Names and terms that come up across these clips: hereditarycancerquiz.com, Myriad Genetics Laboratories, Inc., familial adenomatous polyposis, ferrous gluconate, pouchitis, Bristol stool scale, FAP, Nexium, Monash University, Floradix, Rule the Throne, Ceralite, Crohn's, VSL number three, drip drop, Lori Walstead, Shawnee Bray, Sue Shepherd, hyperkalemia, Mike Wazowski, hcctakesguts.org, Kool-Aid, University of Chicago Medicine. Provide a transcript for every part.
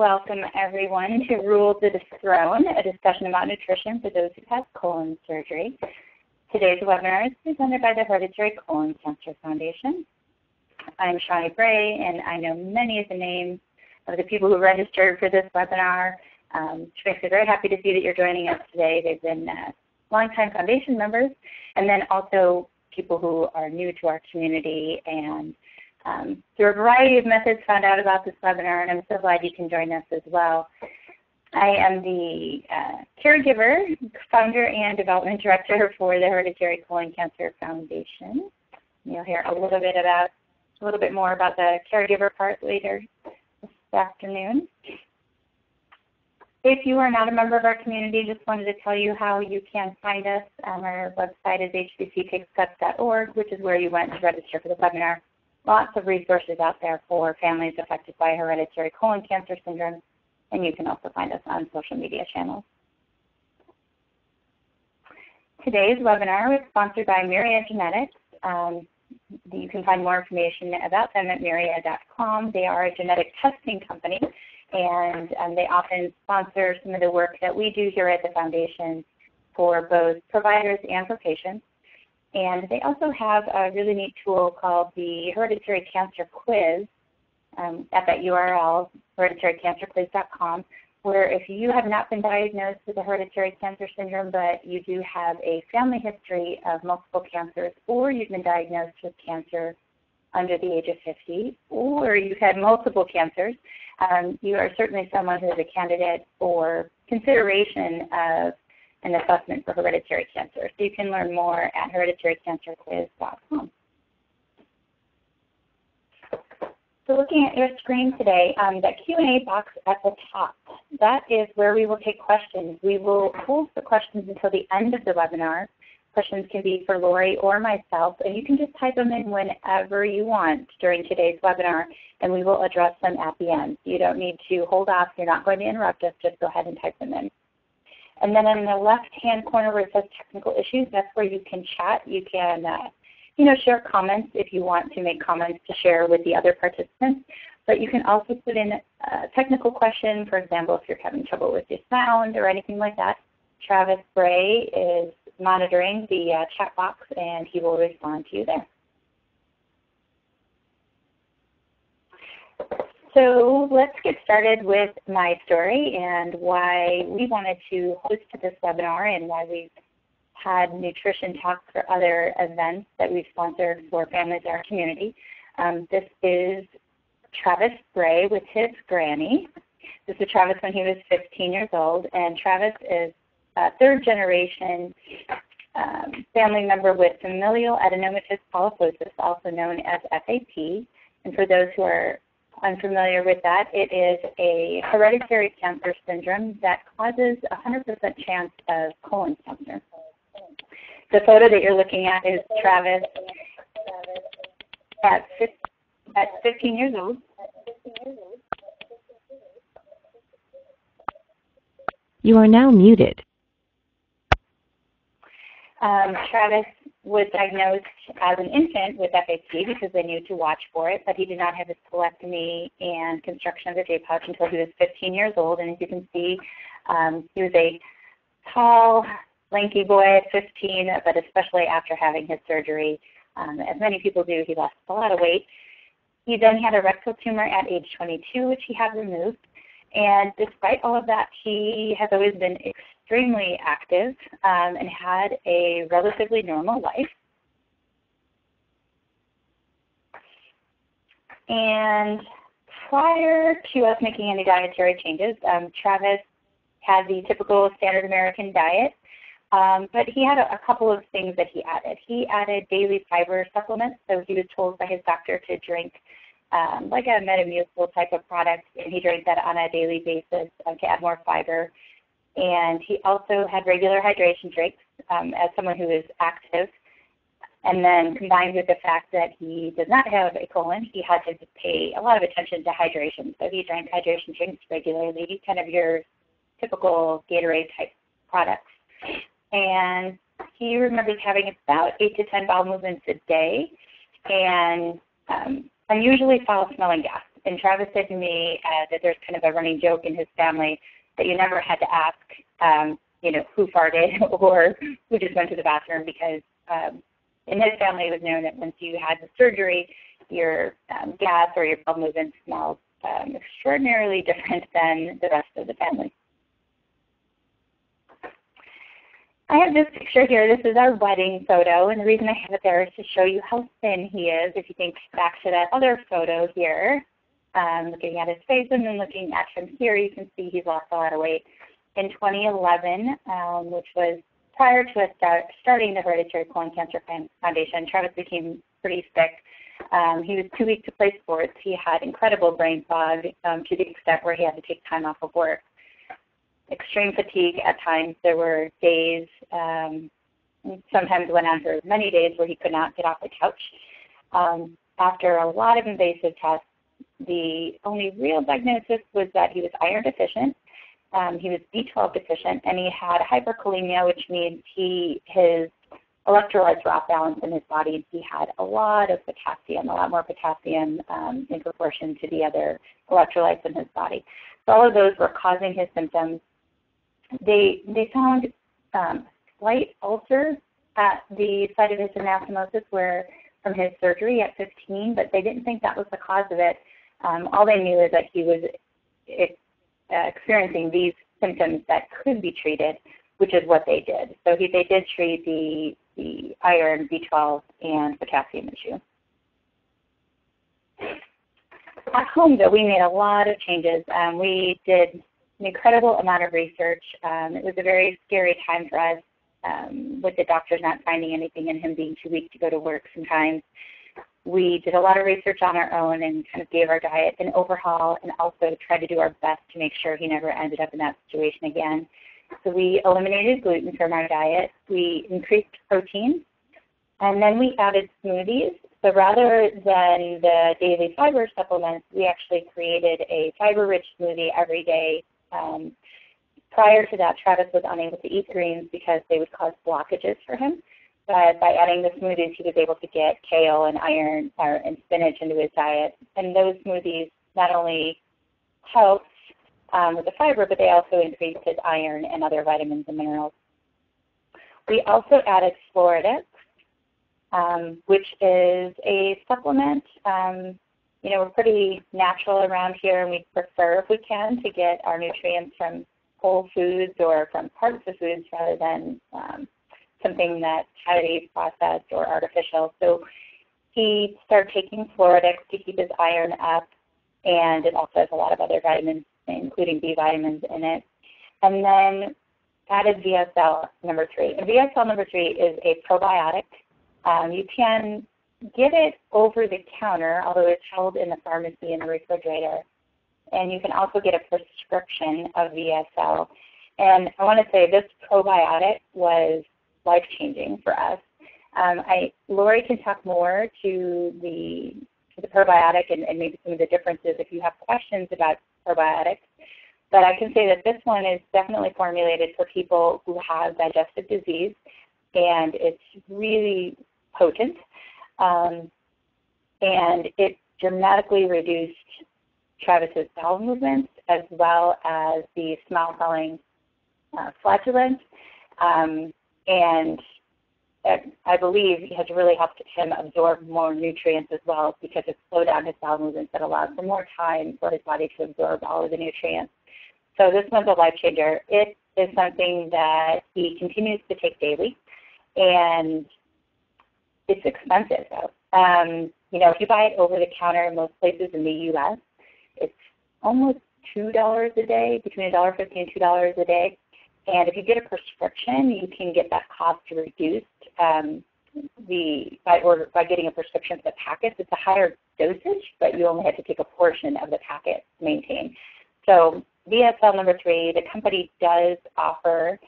welcome everyone to Rule the Throne, a discussion about nutrition for those who have colon surgery. Today's webinar is presented by the Hereditary Colon Cancer Foundation. I'm Shawnee Bray, and I know many of the names of the people who registered for this webinar, which makes me very happy to see that you're joining us today. They've been longtime foundation members, and then also people who are new to our community and through a variety of methods found out about this webinar, and I'm so glad you can join us as well. I am the caregiver, founder, and development director for the Hereditary Colon Cancer Foundation. You'll hear a little bit more about the caregiver part later this afternoon. If you are not a member of our community, just wanted to tell you how you can find us. Our website is hcctakesguts.org, which is where you went to register for the webinar. Lots of resources out there for families affected by hereditary colon cancer syndrome, and you can also find us on social media channels. Today's webinar is sponsored by Myriad Genetics. You can find more information about them at myriad.com. They are a genetic testing company, and they often sponsor some of the work that we do here at the foundation for both providers and for patients. And they also have a really neat tool called the Hereditary Cancer Quiz at that URL, hereditarycancerquiz.com, where if you have not been diagnosed with a hereditary cancer syndrome, but you do have a family history of multiple cancers, or you've been diagnosed with cancer under the age of 50, or you've had multiple cancers, you are certainly someone who is a candidate for consideration of an assessment for hereditary cancer. So you can learn more at hereditarycancerquiz.com. So looking at your screen today, that Q&A box at the top, that is where we will take questions. We will hold the questions until the end of the webinar. Questions can be for Lori or myself, and you can just type them in whenever you want during today's webinar, and we will address them at the end. You don't need to hold off. You're not going to interrupt us. Just go ahead and type them in. And then in the left-hand corner where it says technical issues, that's where you can chat. You can share comments if you want to make comments to share with the other participants. But you can also put in a technical question, for example, if you're having trouble with your sound or anything like that. Travis Bray is monitoring the chat box, and he will respond to you there. So let's get started with my story and why we wanted to host this webinar and why we've had nutrition talks for other events that we've sponsored for families in our community. This is Travis Bray with his granny. This is Travis when he was 15 years old, and Travis is a third-generation family member with familial adenomatous polyposis, also known as FAP, and for those who are unfamiliar with that, it is a hereditary cancer syndrome that causes a 100% chance of colon cancer. The photo that you're looking at is Travis at 15 years old. You are now muted. Travis was diagnosed as an infant with FAP because they knew to watch for it, but he did not have his colectomy and construction of the J pouch until he was 15 years old. And as you can see, he was a tall, lanky boy at 15, but especially after having his surgery, as many people do, he lost a lot of weight. He then had a rectal tumor at age 22, which he had removed. And despite all of that, he has always been extremely active and had a relatively normal life. And prior to us making any dietary changes, Travis had the typical standard American diet, but he had a couple of things that he added. He added daily fiber supplements, so he was told by his doctor to drink like a Metamucil type of product, and he drank that on a daily basis to add more fiber. And he also had regular hydration drinks as someone who is active. And then combined with the fact that he does not have a colon, he had to pay a lot of attention to hydration. So he drank hydration drinks regularly, kind of your typical Gatorade type products. And he remembers having about 8 to 10 bowel movements a day, and unusually foul smelling gas. And Travis said to me that there's kind of a running joke in his family that you never had to ask, you know, who farted or who just went to the bathroom, because in his family it was known that once you had the surgery, your gas or your bowel movement smells extraordinarily different than the rest of the family. I have this picture here. This is our wedding photo, and the reason I have it there is to show you how thin he is. If you think back to that other photo here, looking at his face and then looking at him here, you can see he's lost a lot of weight. In 2011, which was prior to us starting the Hereditary Colon Cancer Foundation, Travis became pretty sick. He was too weak to play sports. He had incredible brain fog to the extent where he had to take time off of work. Extreme fatigue at times. There were days, sometimes went on for many days, where he could not get off the couch. After a lot of invasive tests, the only real diagnosis was that he was iron deficient. He was B12 deficient, and he had hyperkalemia, which means his electrolytes were off balance in his body, and he had a lot of potassium, a lot more potassium in proportion to the other electrolytes in his body. So all of those were causing his symptoms. They found slight ulcer at the site of his anastomosis where from his surgery at 15, but they didn't think that was the cause of it. All they knew is that he was experiencing these symptoms that could be treated, which is what they did. So they did treat the iron, B12, and potassium issue. At home, though, we made a lot of changes. We did an incredible amount of research. It was a very scary time for us with the doctors not finding anything and him being too weak to go to work sometimes. We did a lot of research on our own and kind of gave our diet an overhaul, and also tried to do our best to make sure he never ended up in that situation again. So we eliminated gluten from our diet. We increased protein, and then we added smoothies. So rather than the daily fiber supplements, we actually created a fiber-rich smoothie every day. Prior to that, Travis was unable to eat greens because they would cause blockages for him. But by adding the smoothies, he was able to get kale and iron and spinach into his diet. And those smoothies not only helped with the fiber, but they also increased his iron and other vitamins and minerals. We also added Floradix, which is a supplement. You know, we're pretty natural around here, and we prefer, if we can, to get our nutrients from whole foods or from parts of foods rather than something that's highly processed or artificial. So he started taking Floradix to keep his iron up, and it also has a lot of other vitamins, including B vitamins, in it. And then added VSL number 3. And VSL number 3 is a probiotic. You can get it over the counter, although it's held in the pharmacy in the refrigerator. And you can also get a prescription of VSL. And I want to say this probiotic was life-changing for us. Lori can talk more to the probiotic and maybe some of the differences if you have questions about probiotics. But I can say that this one is definitely formulated for people who have digestive disease, and it's really potent, and it dramatically reduced Travis's bowel movements as well as the small-falling flatulence, and I believe it has really helped him absorb more nutrients as well, because it slowed down his bowel movements that allowed for more time for his body to absorb all of the nutrients. So this one's a life changer. It is something that he continues to take daily, and it's expensive, though. You know, if you buy it over the counter in most places in the U.S., it's almost $2 a day, between $1.50 and $2 a day. And if you get a prescription, you can get that cost reduced by getting a prescription for the packets. It's a higher dosage, but you only have to take a portion of the packet to maintain. So VSL number 3, the company does offer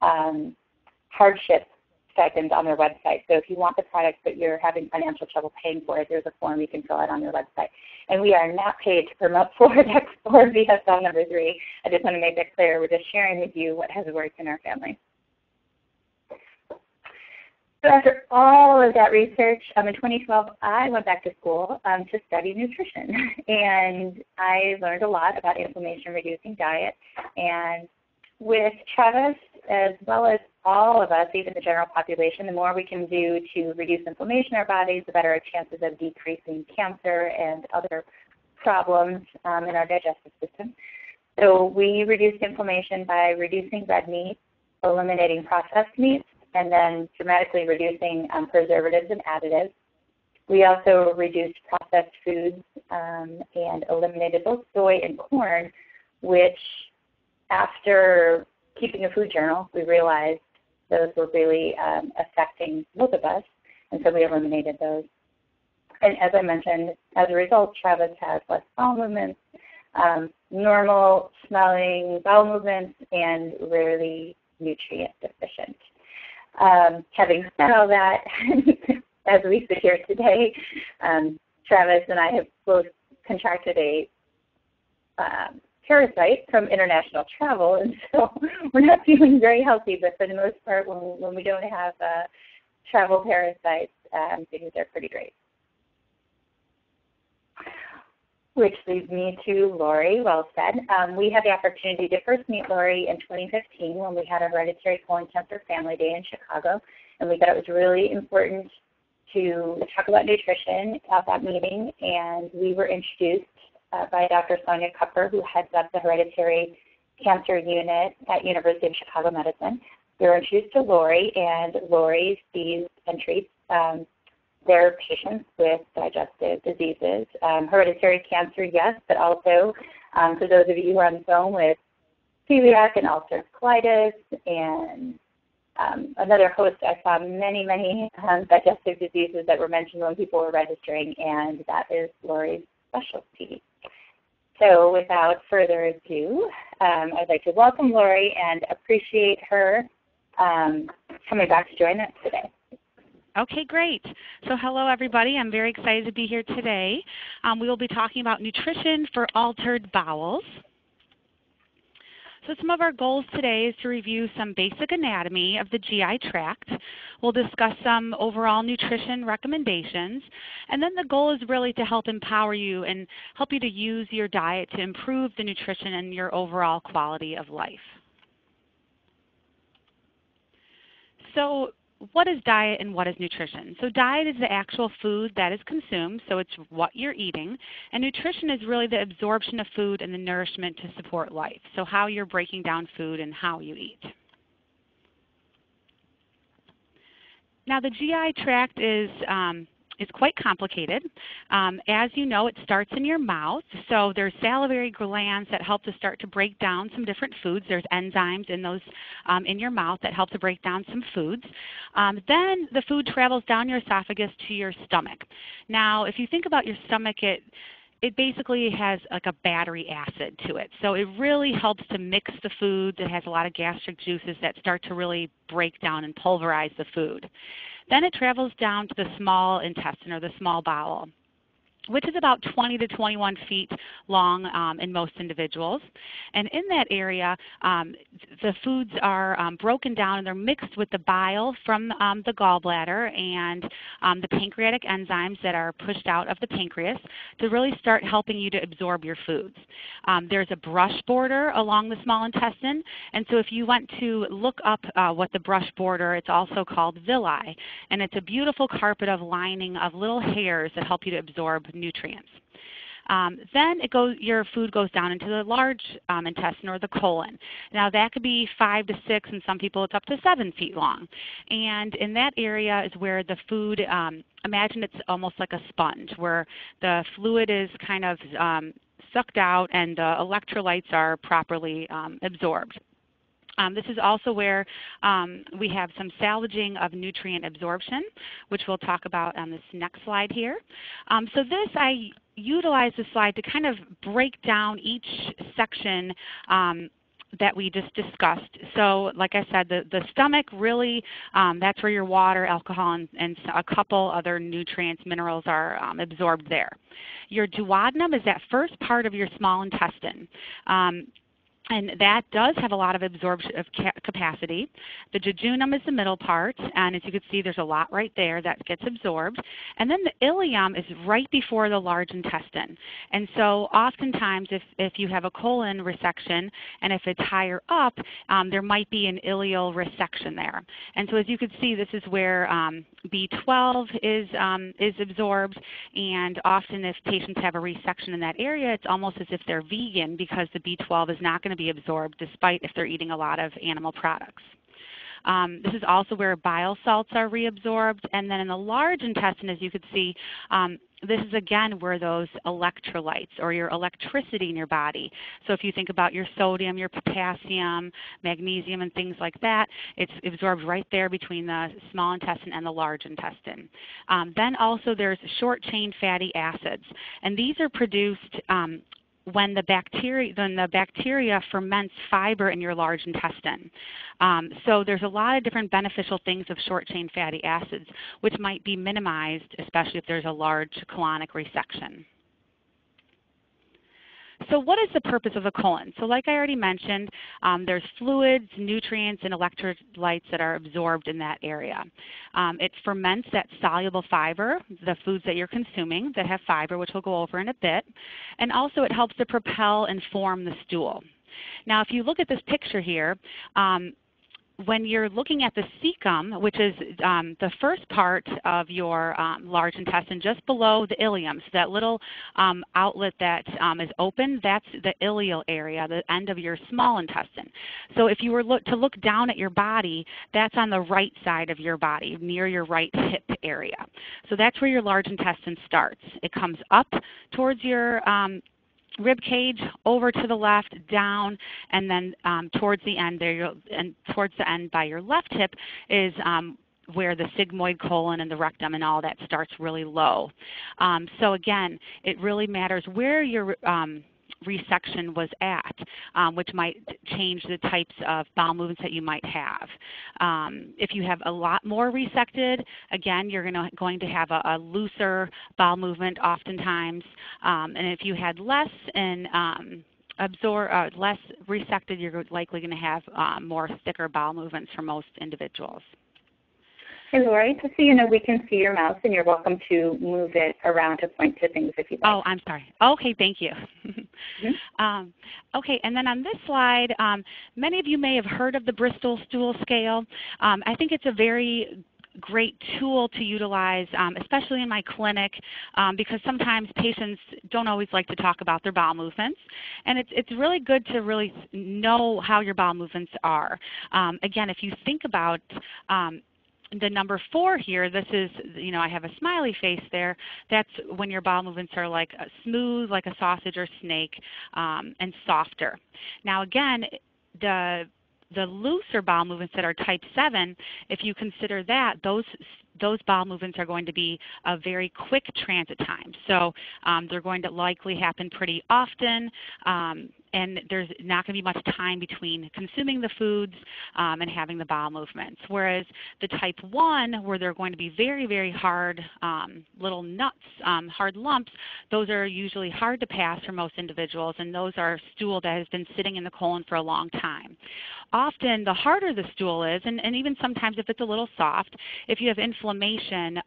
hardship stipends on their website. So if you want the product but you're having financial trouble paying for it, there's a form you can fill out on their website. And we are not paid to promote Floradix or VSL number 3. I just want to make that clear. We're just sharing with you what has worked in our family. So after all of that research, in 2012, I went back to school to study nutrition. And I learned a lot about inflammation-reducing diet. And with Travis, as well as all of us, even the general population, the more we can do to reduce inflammation in our bodies, the better our chances of decreasing cancer and other problems in our digestive system. So we reduced inflammation by reducing red meat, eliminating processed meats, and then dramatically reducing preservatives and additives. We also reduced processed foods and eliminated both soy and corn, which after keeping a food journal, we realized those were really affecting both of us, and so we eliminated those. And as I mentioned, as a result, Travis has less bowel movements, normal smelling bowel movements, and rarely nutrient deficient. Having said all that, as we sit here today, Travis and I have both contracted a parasite from international travel, and so we're not feeling very healthy, but for the most part, when we don't have travel parasites, things are pretty great. Which leads me to Lori. Well said. We had the opportunity to first meet Lori in 2015 when we had a Hereditary Colon Cancer Family Day in Chicago, and we thought it was really important to talk about nutrition at that meeting, and we were introduced by Dr. Sonia Kupfer, who heads up the Hereditary Cancer Unit at University of Chicago Medicine. We were introduced to Lori, and Lori sees and treats their patients with digestive diseases, hereditary cancer, yes, but also for those of you who are on the phone with celiac and ulcerative colitis and another host, I saw many digestive diseases that were mentioned when people were registering, and that is Lori's specialty. So without further ado, I'd like to welcome Lori and appreciate her coming back to join us today. Okay, great. So hello, everybody. I'm very excited to be here today. We will be talking about nutrition for altered bowels. So some of our goals today is to review some basic anatomy of the GI tract. We'll discuss some overall nutrition recommendations. And then the goal is really to help empower you and help you to use your diet to improve the nutrition and your overall quality of life. So what is diet and what is nutrition? So diet is the actual food that is consumed, so it's what you're eating, and nutrition is really the absorption of food and the nourishment to support life, so how you're breaking down food and how you eat. Now the GI tract is quite complicated. As you know, it starts in your mouth, so there's salivary glands that help to start to break down some different foods. There's enzymes in those in your mouth that help to break down some foods. Then the food travels down your esophagus to your stomach. Now if you think about your stomach, it basically has like a battery acid to it. So it really helps to mix the food. It has a lot of gastric juices that start to really break down and pulverize the food. Then it travels down to the small intestine or the small bowel, which is about 20 to 21 feet long in most individuals. And in that area, the foods are broken down and they're mixed with the bile from the gallbladder and the pancreatic enzymes that are pushed out of the pancreas to really start helping you to absorb your foods. There's a brush border along the small intestine, and so if you went to look up what the brush border, it's also called villi, and it's a beautiful carpet of lining of little hairs that help you to absorb nutrients. Then your food goes down into the large intestine or the colon. Now that could be 5 to 6, and some people it's up to 7 feet long. And in that area is where the food, imagine it's almost like a sponge, where the fluid is kind of sucked out and the electrolytes are properly absorbed. This is also where we have some salvaging of nutrient absorption, which we'll talk about on this next slide here. So I utilize this slide to kind of break down each section that we just discussed. So like I said, the stomach really, that's where your water, alcohol, and a couple other nutrients, minerals are absorbed there. Your duodenum is that first part of your small intestine. And that does have a lot of absorption of capacity. The jejunum is the middle part, and as you can see, there's a lot right there that gets absorbed. And then the ileum is right before the large intestine. And so oftentimes, if you have a colon resection, and if it's higher up, there might be an ileal resection there. And so as you can see, this is where B12 is absorbed, and often if patients have a resection in that area, it's almost as if they're vegan because the B12 is not going to be absorbed despite if they're eating a lot of animal products. This is also where bile salts are reabsorbed. And then in the large intestine, as you can see, this is again where those electrolytes or your electricity in your body. So if you think about your sodium, your potassium, magnesium, and things like that, it's absorbed right there between the small intestine and the large intestine. Then also there's short-chain fatty acids. And these are produced when the bacteria ferments fiber in your large intestine. So there's a lot of different beneficial things of short-chain fatty acids, which might be minimized, especially if there's a large colonic resection. So what is the purpose of the colon? So like I already mentioned, there's fluids, nutrients, and electrolytes that are absorbed in that area. It ferments that soluble fiber, the foods that you're consuming that have fiber, which we'll go over in a bit. And also it helps to propel and form the stool. Now if you look at this picture here, when you're looking at the cecum, which is the first part of your large intestine just below the ileum, so that little outlet that is open, that's the ileal area, the end of your small intestine. So if you were to look down at your body, that's on the right side of your body, near your right hip area. So that's where your large intestine starts. It comes up towards your rib cage, over to the left, down, and then towards the end there, and towards the end by your left hip is where the sigmoid colon and the rectum and all that starts really low. So again, it really matters where your resection was at, which might change the types of bowel movements that you might have. If you have a lot more resected, again, you're going to have a looser bowel movement oftentimes. And if you had less and less resected, you're likely going to have more thicker bowel movements for most individuals. Hey, Lori, just so you know, we can see your mouse, and you're welcome to move it around to point to things if you like. Oh, I'm sorry. Okay, thank you. Mm-hmm. Okay, and then on this slide, many of you may have heard of the Bristol stool scale. I think it's a very great tool to utilize, especially in my clinic, because sometimes patients don't always like to talk about their bowel movements, and it's really good to really know how your bowel movements are. Again, if you think about the number 4 here, this is, you know, I have a smiley face there. That's when your bowel movements are like smooth, like a sausage or snake, and softer. Now again, the looser bowel movements that are type 7, if you consider that, those bowel movements are going to be a very quick transit time. So they're going to likely happen pretty often, and there's not going to be much time between consuming the foods and having the bowel movements. Whereas the type 1, where they're going to be very, very hard little nuts, hard lumps, those are usually hard to pass for most individuals, and those are stool that has been sitting in the colon for a long time. Often the harder the stool is, and even sometimes if it's a little soft, if you have inflammation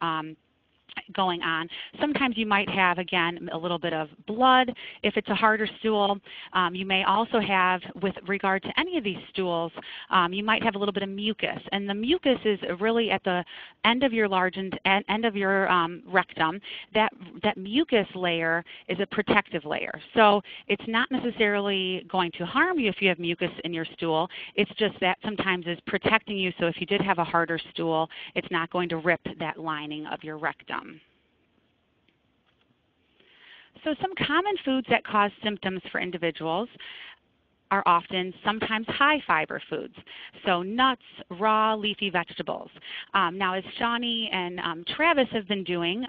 going on, sometimes you might have, again, a little bit of blood. If it's a harder stool, you may also have, with regard to any of these stools, you might have a little bit of mucus, and the mucus is really at the end of your rectum. That mucus layer is a protective layer, so it's not necessarily going to harm you if you have mucus in your stool. It's just that sometimes is protecting you, so if you did have a harder stool, it's not going to rip that lining of your rectum. So some common foods that cause symptoms for individuals are often sometimes high fiber foods, so nuts, raw, leafy vegetables. Now, as Shawnee and Travis have been doing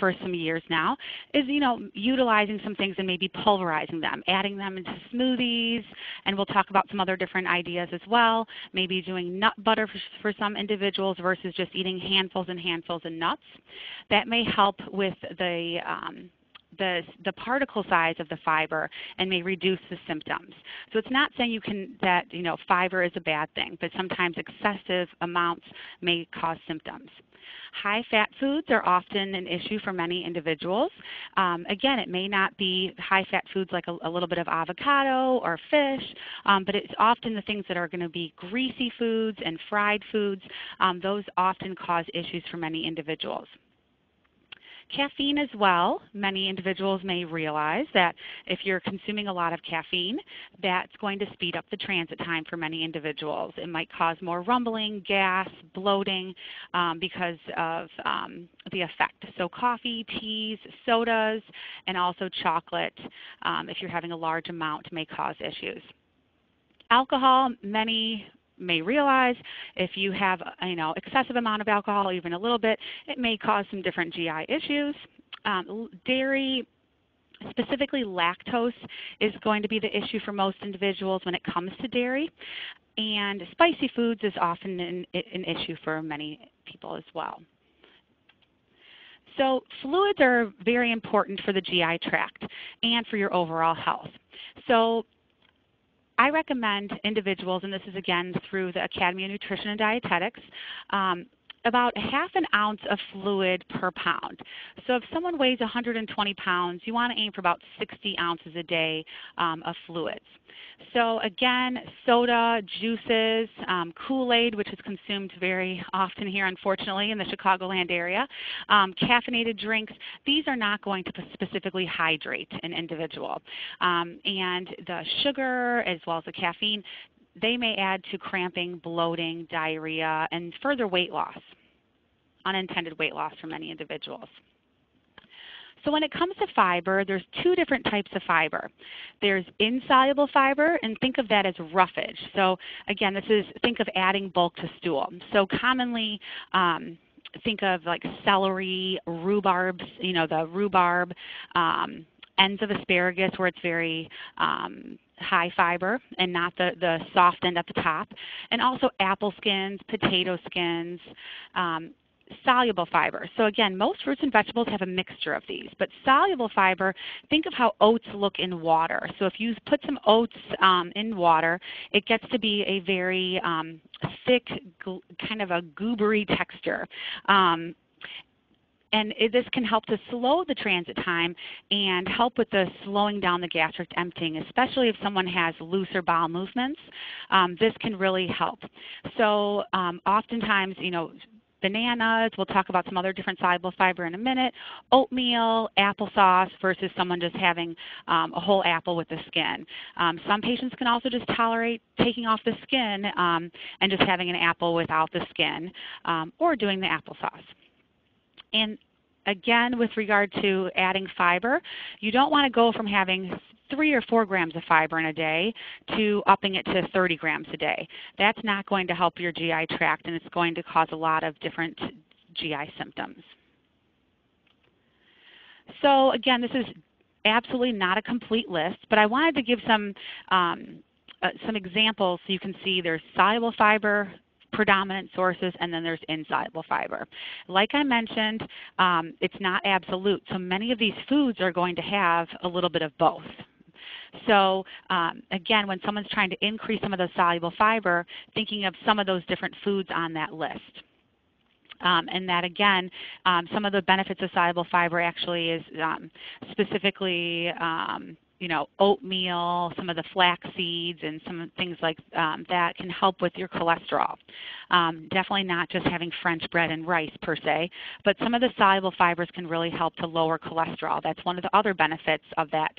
for some years now, is, you know, utilizing some things and maybe pulverizing them, adding them into smoothies, and we'll talk about some other different ideas as well. Maybe doing nut butter for some individuals versus just eating handfuls and handfuls of nuts. That may help with the the particle size of the fiber and may reduce the symptoms. So it's not saying you can fiber is a bad thing, but sometimes excessive amounts may cause symptoms. High fat foods are often an issue for many individuals. Again, it may not be high fat foods like a little bit of avocado or fish, but it's often the things that are going to be greasy foods and fried foods. Those often cause issues for many individuals. Caffeine as well. Many individuals may realize that if you're consuming a lot of caffeine, that's going to speed up the transit time for many individuals. It might cause more rumbling, gas, bloating because of the effect. So coffee, teas, sodas, and also chocolate, if you're having a large amount, may cause issues. Alcohol, many may realize if you have excessive amount of alcohol, even a little bit, it may cause some different GI issues. Dairy, specifically lactose, is going to be the issue for most individuals when it comes to dairy. And spicy foods is often an issue for many people as well. So fluids are very important for the GI tract and for your overall health. So I recommend individuals, and this is again through the Academy of Nutrition and Dietetics, about half an ounce of fluid per pound. So if someone weighs 120 pounds, you want to aim for about 60 ounces a day of fluids. So again, soda, juices, Kool-Aid, which is consumed very often here, unfortunately, in the Chicagoland area, caffeinated drinks, these are not going to specifically hydrate an individual. And the sugar as well as the caffeine, they may add to cramping, bloating, diarrhea, and further weight loss, unintended weight loss for many individuals. So when it comes to fiber, there's two different types of fiber. There's insoluble fiber, and think of that as roughage. So again, this is, think of adding bulk to stool. So commonly, think of like celery, rhubarbs, the rhubarb, ends of asparagus where it's very high fiber and not the soft end at the top, and also apple skins, potato skins, soluble fiber. So again, most fruits and vegetables have a mixture of these, but soluble fiber, think of how oats look in water. So if you put some oats in water, it gets to be a very thick, kind of a goobery texture. And this can help to slow the transit time and help with the slowing down the gastric emptying, especially if someone has looser bowel movements. This can really help. So oftentimes, bananas, we'll talk about some other different soluble fiber in a minute, oatmeal, applesauce versus someone just having a whole apple with the skin. Some patients can also just tolerate taking off the skin and just having an apple without the skin or doing the applesauce. And again, with regard to adding fiber, you don't want to go from having 3 or 4 grams of fiber in a day to upping it to 30 grams a day. That's not going to help your GI tract, and it's going to cause a lot of different GI symptoms. So again, this is absolutely not a complete list, but I wanted to give some examples so you can see there's soluble fiber, predominant sources, and then there's insoluble fiber. Like I mentioned, it's not absolute, so many of these foods are going to have a little bit of both. So again, when someone's trying to increase some of the soluble fiber, thinking of some of those different foods on that list. And that again, some of the benefits of soluble fiber actually is specifically oatmeal, some of the flax seeds, and some things like that can help with your cholesterol. Definitely not just having French bread and rice per se, but some of the soluble fibers can really help to lower cholesterol. That's one of the other benefits of that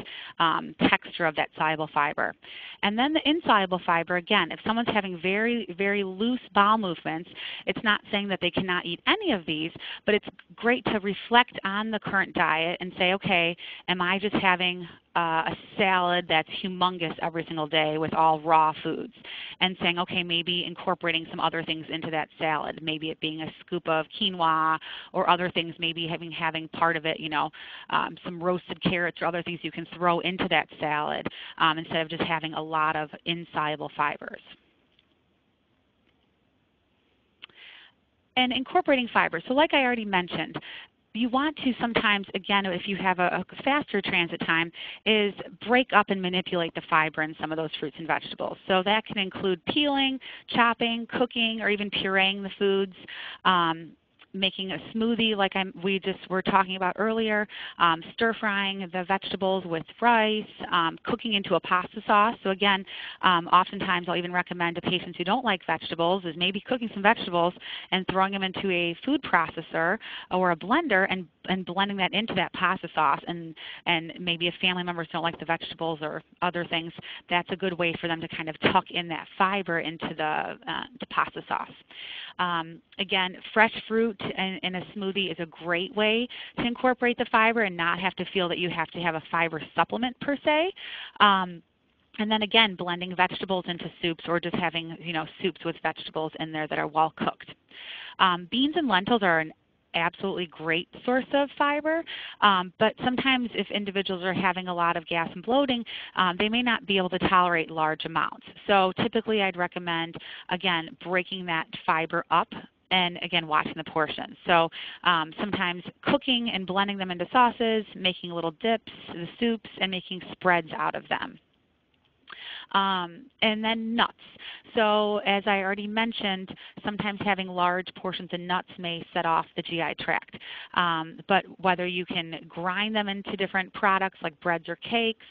texture of that soluble fiber. And then the insoluble fiber, again, if someone's having very, very loose bowel movements, it's not saying that they cannot eat any of these, but it's great to reflect on the current diet and say, okay, am I just having a salad that's humongous every single day with all raw foods, and saying, okay, maybe incorporating some other things into that salad, maybe it being a scoop of quinoa or other things, maybe having part of it, some roasted carrots or other things you can throw into that salad instead of just having a lot of insoluble fibers. And incorporating fiber. So like I already mentioned, you want to sometimes, again, if you have a faster transit time, is break up and manipulate the fiber in some of those fruits and vegetables. So that can include peeling, chopping, cooking, or even pureeing the foods, making a smoothie like we just were talking about earlier, stir-frying the vegetables with rice, cooking into a pasta sauce. So again, oftentimes I'll even recommend to patients who don't like vegetables is maybe cooking some vegetables and throwing them into a food processor or a blender and blending that into that pasta sauce. And maybe if family members don't like the vegetables or other things, that's a good way for them to kind of tuck in that fiber into the pasta sauce. Again, fresh fruit in a smoothie is a great way to incorporate the fiber and not have to feel that you have to have a fiber supplement per se. And then again, blending vegetables into soups or just having, you know, soups with vegetables in there that are well cooked. Beans and lentils are an absolutely great source of fiber, but sometimes if individuals are having a lot of gas and bloating, they may not be able to tolerate large amounts. So typically I'd recommend, again, breaking that fiber up and, again, watching the portions. So sometimes cooking and blending them into sauces, making little dips, the soups, and making spreads out of them. And then nuts. So as I already mentioned, sometimes having large portions of nuts may set off the GI tract. But whether you can grind them into different products like breads or cakes,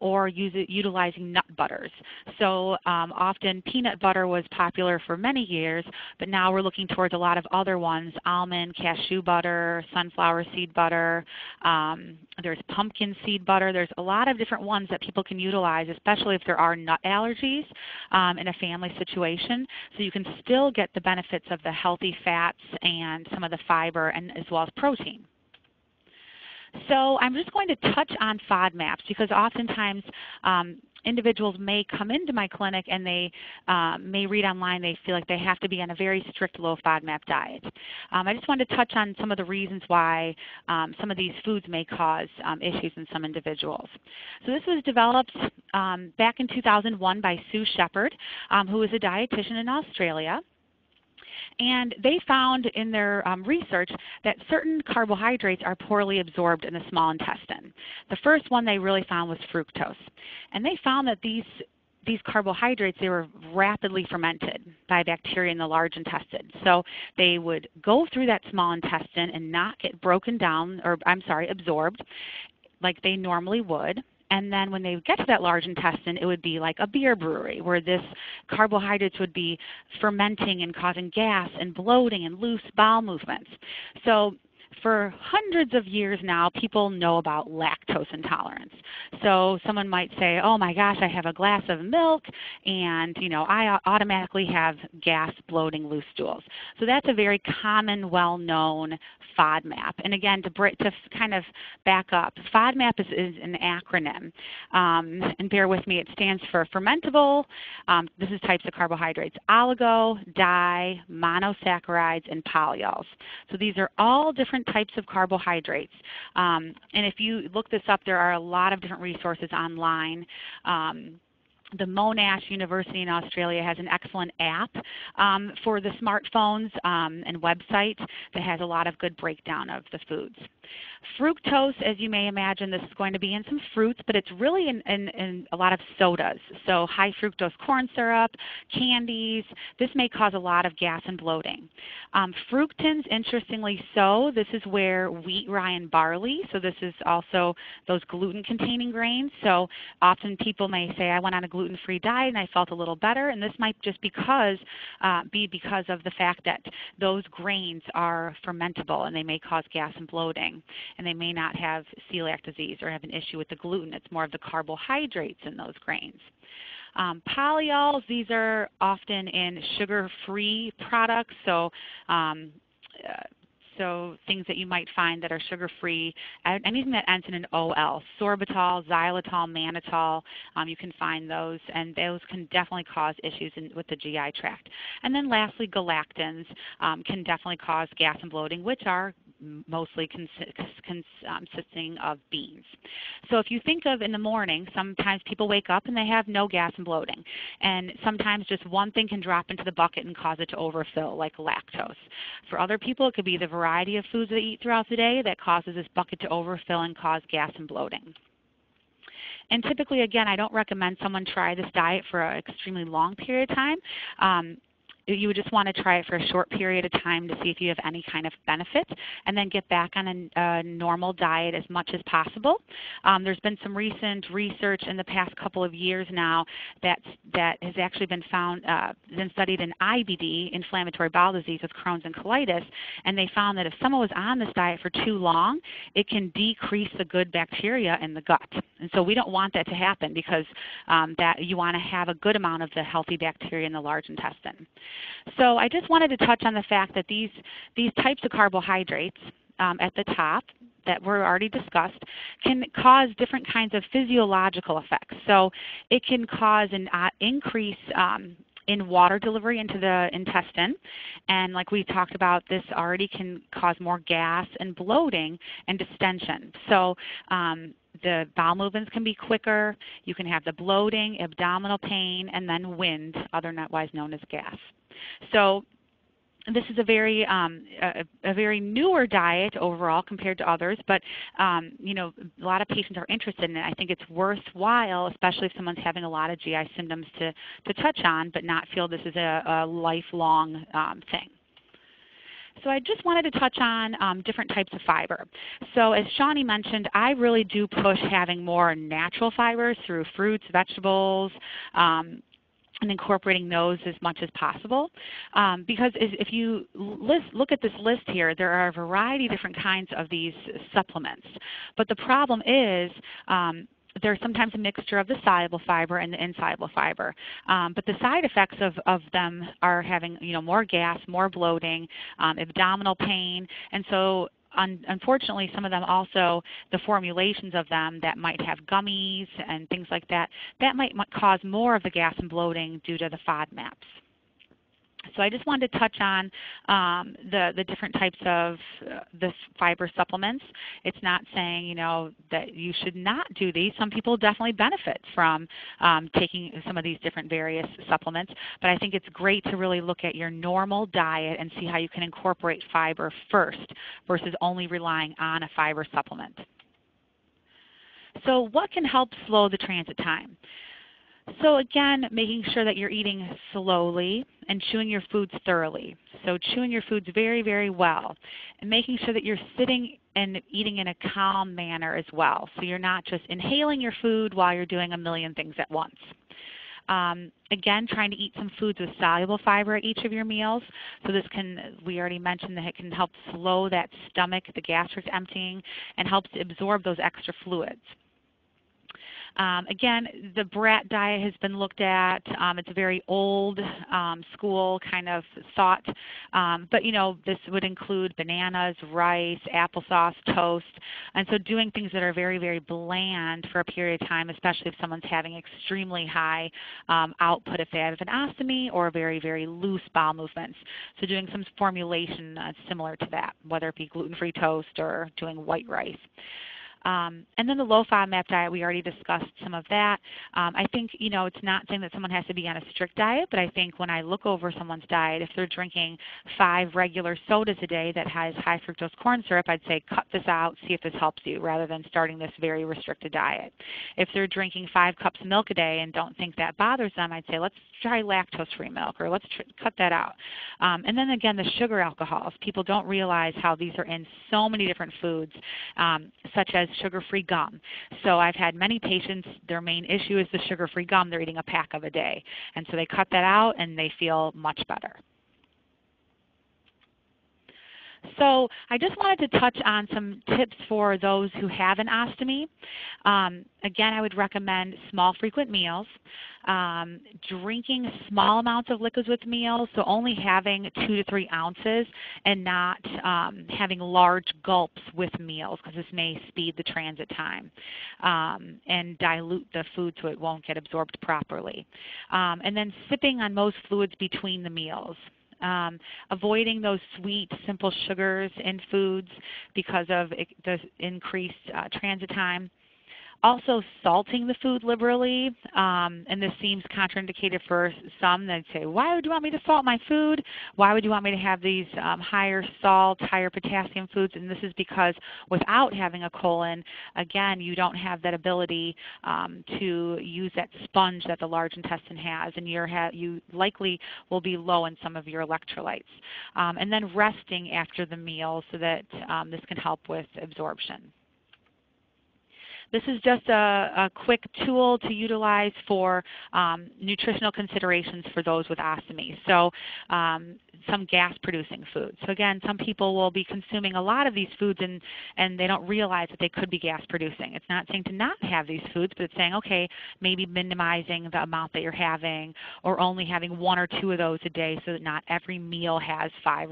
or utilizing nut butters. So often peanut butter was popular for many years, but now we're looking towards a lot of other ones: almond, cashew butter, sunflower seed butter. There's pumpkin seed butter. There's a lot of different ones that people can utilize, especially if there are nut allergies in a family situation. So you can still get the benefits of the healthy fats and some of the fiber, and as well as protein. So I'm just going to touch on FODMAPs because oftentimes individuals may come into my clinic and they may read online they feel like they have to be on a very strict low FODMAP diet. I just wanted to touch on some of the reasons why some of these foods may cause issues in some individuals. So this was developed back in 2001 by Sue Shepherd, who is a dietitian in Australia. And they found in their research that certain carbohydrates are poorly absorbed in the small intestine. The first one they really found was fructose. And they found that these carbohydrates, they were rapidly fermented by bacteria in the large intestine. So they would go through that small intestine and not get broken down, or I'm sorry, absorbed like they normally would. And then when they get to that large intestine, it would be like a beer brewery where this carbohydrates would be fermenting and causing gas and bloating and loose bowel movements. So for hundreds of years now, people know about lactose intolerance. So someone might say, oh my gosh, I have a glass of milk and, you know, I automatically have gas, bloating, loose stools. So that's a very common, well-known FODMAP. And again, to kind of back up, FODMAP is an acronym. And bear with me, it stands for fermentable, this is types of carbohydrates, oligo, di, monosaccharides, and polyols. So these are all different types of carbohydrates. And if you look this up, there are a lot of different resources online. The Monash University in Australia has an excellent app for the smartphones and website that has a lot of good breakdown of the foods. Fructose, as you may imagine, this is going to be in some fruits, but it's really in a lot of sodas. So high fructose corn syrup, candies, this may cause a lot of gas and bloating. Fructans, interestingly so, this is where wheat, rye, and barley, so this is also those gluten-containing grains. So often people may say, I went on a gluten-free diet and I felt a little better, and this might just be because of the fact that those grains are fermentable and they may cause gas and bloating, and they may not have celiac disease or have an issue with the gluten. It's more of the carbohydrates in those grains. Polyols, these are often in sugar-free products, so so things that you might find that are sugar-free, anything that ends in an OL, sorbitol, xylitol, mannitol, you can find those, and those can definitely cause issues with the GI tract. And then lastly, galactans can definitely cause gas and bloating, which are mostly consisting of beans. So if you think of in the morning, sometimes people wake up and they have no gas and bloating. And sometimes just one thing can drop into the bucket and cause it to overfill, like lactose. For other people, it could be the variety of foods they eat throughout the day that causes this bucket to overfill and cause gas and bloating. And typically, again, I don't recommend someone try this diet for an extremely long period of time. You would just want to try it for a short period of time to see if you have any kind of benefit, and then get back on a normal diet as much as possible. There's been some recent research in the past couple of years now that has actually been found, been studied in IBD, inflammatory bowel disease with Crohn's and colitis, and they found that if someone was on this diet for too long, it can decrease the good bacteria in the gut. And so we don't want that to happen, because that you want to have a good amount of the healthy bacteria in the large intestine. So I just wanted to touch on the fact that these types of carbohydrates at the top that were already discussed can cause different kinds of physiological effects. So it can cause an increase in water delivery into the intestine, and like we talked about, this already can cause more gas and bloating and distension. So the bowel movements can be quicker, you can have the bloating, abdominal pain, and then wind, otherwise known as gas. So this is a very newer diet overall compared to others, but you know, a lot of patients are interested in it. I think it's worthwhile, especially if someone's having a lot of GI symptoms, to touch on, but not feel this is a lifelong thing. So I just wanted to touch on different types of fiber. So as Shawnee mentioned, I really do push having more natural fibers through fruits, vegetables, and incorporating those as much as possible. Because if you look at this list here, there are a variety of different kinds of these supplements. But the problem is, there's sometimes a mixture of the soluble fiber and the insoluble fiber. But the side effects of them are having, you know, more gas, more bloating, abdominal pain, and so unfortunately, some of them also, the formulations of them that might have gummies and things like that, that might cause more of the gas and bloating due to the FODMAPs. So I just wanted to touch on the different types of the fiber supplements. It's not saying, you know, that you should not do these. Some people definitely benefit from taking some of these different various supplements, but I think it's great to really look at your normal diet and see how you can incorporate fiber first versus only relying on a fiber supplement. So what can help slow the transit time? So again, making sure that you're eating slowly and chewing your foods thoroughly. So chewing your foods very, very well, and making sure that you're sitting and eating in a calm manner as well. So you're not just inhaling your food while you're doing a million things at once. Again, trying to eat some foods with soluble fiber at each of your meals. So this can, we already mentioned that it can help slow that stomach, the gastric emptying, and helps absorb those extra fluids. Again, the BRAT diet has been looked at. It's a very old school kind of thought, but you know, this would include bananas, rice, applesauce, toast, and so doing things that are very, very bland for a period of time, especially if someone's having extremely high output, if they have an ostomy or very, very loose bowel movements. So doing some formulation similar to that, whether it be gluten-free toast or doing white rice. And then the low FODMAP diet, we already discussed some of that. I think, you know, it's not saying that someone has to be on a strict diet, but I think when I look over someone's diet, if they're drinking 5 regular sodas a day that has high fructose corn syrup, I'd say cut this out, see if this helps you, rather than starting this very restricted diet. If they're drinking 5 cups of milk a day and don't think that bothers them, I'd say let's try lactose-free milk, or let's cut that out. And then again, the sugar alcohols. People don't realize how these are in so many different foods, such as sugar-free gum. So I've had many patients, their main issue is the sugar-free gum they're eating a pack of a day. And so they cut that out and they feel much better. So I just wanted to touch on some tips for those who have an ostomy. Again, I would recommend small frequent meals, drinking small amounts of liquids with meals, so only having 2 to 3 ounces and not having large gulps with meals, because this may speed the transit time and dilute the food so it won't get absorbed properly. And then sipping on most fluids between the meals. Avoiding those sweet, simple sugars in foods because of the increased transit time. Also, salting the food liberally, and this seems contraindicated for some that say, why would you want me to salt my food? Why would you want me to have these higher salt, higher potassium foods? And this is because without having a colon, again, you don't have that ability to use that sponge that the large intestine has, and you likely will be low in some of your electrolytes. And then resting after the meal so that this can help with absorption. This is just a quick tool to utilize for nutritional considerations for those with ostomy, so some gas-producing foods. So again, some people will be consuming a lot of these foods and they don't realize that they could be gas-producing. It's not saying to not have these foods, but it's saying, okay, maybe minimizing the amount that you're having or only having one or two of those a day so that not every meal has five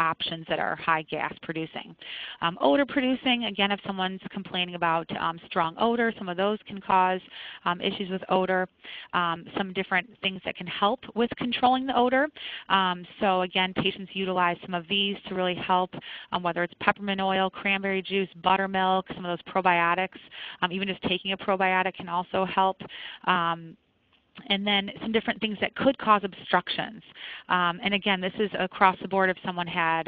options that are high gas-producing. Odor-producing, again, if someone's complaining about strong odor, some of those can cause issues with odor. Some different things that can help with controlling the odor. So again, patients utilize some of these to really help, whether it's peppermint oil, cranberry juice, buttermilk, some of those probiotics. Even just taking a probiotic can also help. And then some different things that could cause obstructions. And again, this is across the board if someone had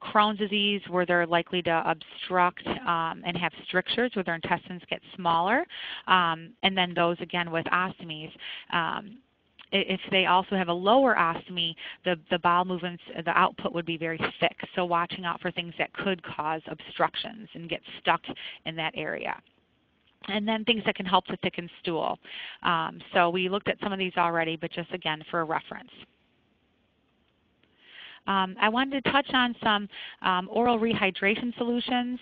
Crohn's disease where they're likely to obstruct and have strictures where their intestines get smaller, and then those again with ostomies. If they also have a lower ostomy, the bowel movements, the output would be very thick. So watching out for things that could cause obstructions and get stuck in that area. And then things that can help to thicken stool. So we looked at some of these already, but just again for a reference. I wanted to touch on some oral rehydration solutions.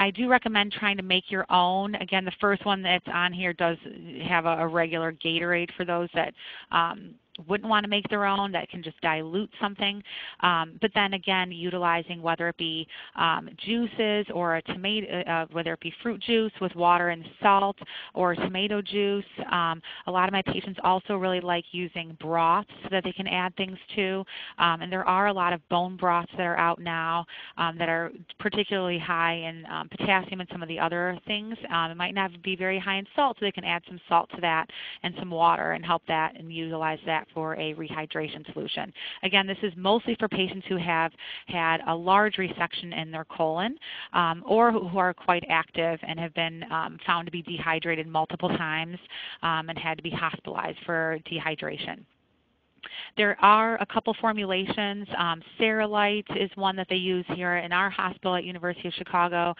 I do recommend trying to make your own. Again, the first one that's on here does have a regular Gatorade for those that wouldn't want to make their own, that can just dilute something. But then again, utilizing whether it be juices or a tomato, whether it be fruit juice with water and salt or tomato juice. A lot of my patients also really like using broths that they can add things to. And there are a lot of bone broths that are out now that are particularly high in potassium and some of the other things. It might not be very high in salt, so they can add some salt to that and some water and help that and utilize that for a rehydration solution. Again, this is mostly for patients who have had a large resection in their colon or who are quite active and have been found to be dehydrated multiple times and had to be hospitalized for dehydration. There are a couple formulations. Ceralite is one that they use here in our hospital at University of Chicago.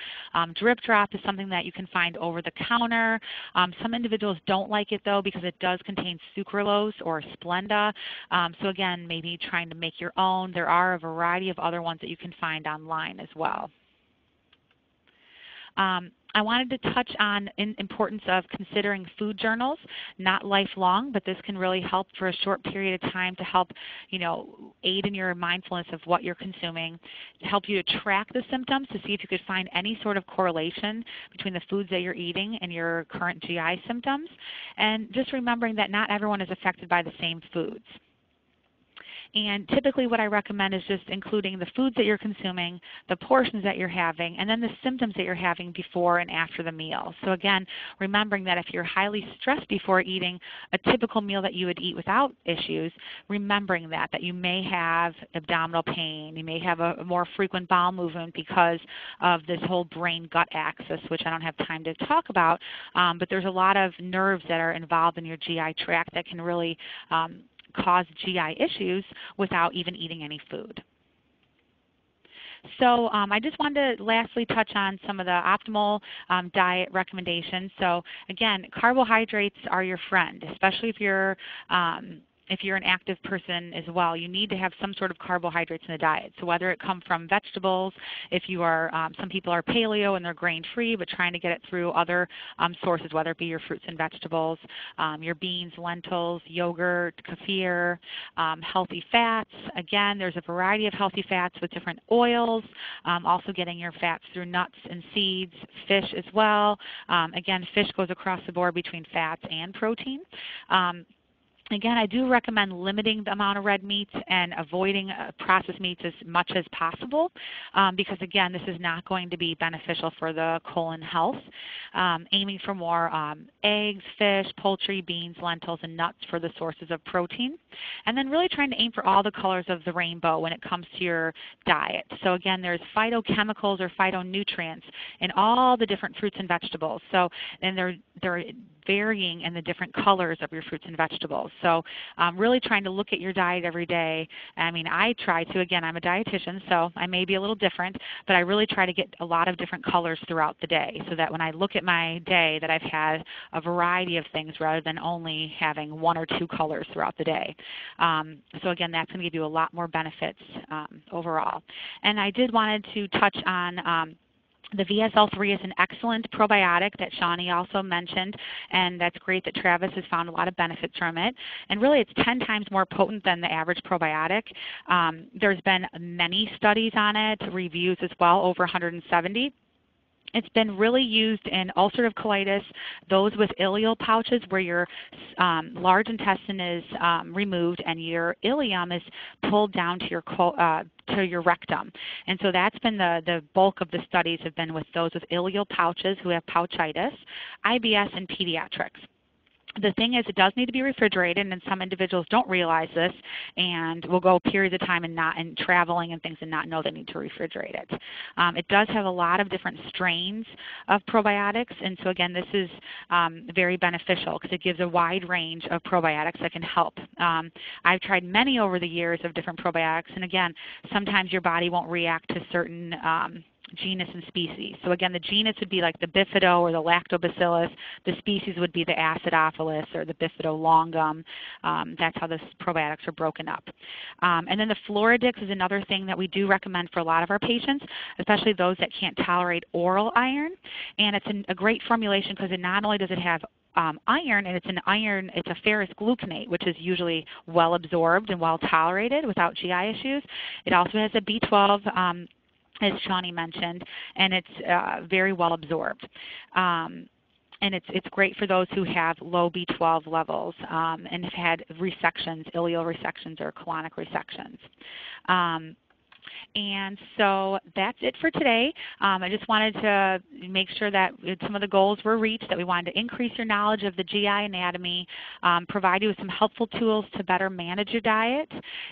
Drip drop is something that you can find over the counter. Some individuals don't like it though because it does contain sucralose or Splenda. So again, maybe trying to make your own. There are a variety of other ones that you can find online as well. I wanted to touch on the importance of considering food journals, not lifelong, but this can really help for a short period of time to help, aid in your mindfulness of what you're consuming, to help you to track the symptoms to see if you could find any sort of correlation between the foods that you're eating and your current GI symptoms, and just remembering that not everyone is affected by the same foods. And typically what I recommend is just including the foods that you're consuming, the portions that you're having, and then the symptoms that you're having before and after the meal. So again, remembering that if you're highly stressed before eating a typical meal that you would eat without issues, remembering that you may have abdominal pain, you may have a more frequent bowel movement because of this whole brain-gut axis, which I don't have time to talk about, but there's a lot of nerves that are involved in your GI tract that can really cause GI issues without even eating any food. So I just wanted to lastly touch on some of the optimal diet recommendations. So again, carbohydrates are your friend, especially if you're an active person as well. You need to have some sort of carbohydrates in the diet. So whether it come from vegetables, if you are, some people are paleo and they're grain-free, but trying to get it through other sources, whether it be your fruits and vegetables, your beans, lentils, yogurt, kefir, healthy fats. Again, there's a variety of healthy fats with different oils, also getting your fats through nuts and seeds, fish as well. Again, fish goes across the board between fats and protein. Again, I do recommend limiting the amount of red meats and avoiding processed meats as much as possible because, again, this is not going to be beneficial for the colon health. Aiming for more eggs, fish, poultry, beans, lentils, and nuts for the sources of protein. And then really trying to aim for all the colors of the rainbow when it comes to your diet. So, again, there's phytochemicals or phytonutrients in all the different fruits and vegetables. So, and they're varying in the different colors of your fruits and vegetables. So really trying to look at your diet every day. I mean, I try to. Again, I'm a dietitian, so I may be a little different, but I really try to get a lot of different colors throughout the day so that when I look at my day that I've had a variety of things rather than only having one or two colors throughout the day. So again, that's going to give you a lot more benefits overall. And I did want to touch on the VSL3 is an excellent probiotic that Shawnee also mentioned, and that's great that Travis has found a lot of benefits from it. And really it's 10 times more potent than the average probiotic. There's been many studies on it, reviews as well, over 170. It's been really used in ulcerative colitis, those with ileal pouches where your large intestine is removed and your ileum is pulled down to your rectum. And so that's been the bulk of the studies have been with those with ileal pouches who have pouchitis, IBS, and pediatrics. The thing is, it does need to be refrigerated, and some individuals don't realize this and will go periods of time and traveling and things and not know they need to refrigerate it. It does have a lot of different strains of probiotics, and so again, this is very beneficial because it gives a wide range of probiotics that can help. I've tried many over the years of different probiotics, and again, sometimes your body won't react to certain genus and species. So again, the genus would be like the bifido or the lactobacillus. The species would be the acidophilus or the bifido longum. That's how the probiotics are broken up. And then the Floradix is another thing that we do recommend for a lot of our patients, especially those that can't tolerate oral iron. And it's a great formulation because it not only does it have iron, and it's a ferrous gluconate, which is usually well absorbed and well tolerated without GI issues. It also has a B12 as Shawnee mentioned, and it's very well absorbed. And it's great for those who have low B12 levels and have had resections, ileal resections or colonic resections. And so that's it for today. I just wanted to make sure that some of the goals were reached, that we wanted to increase your knowledge of the GI anatomy, provide you with some helpful tools to better manage your diet,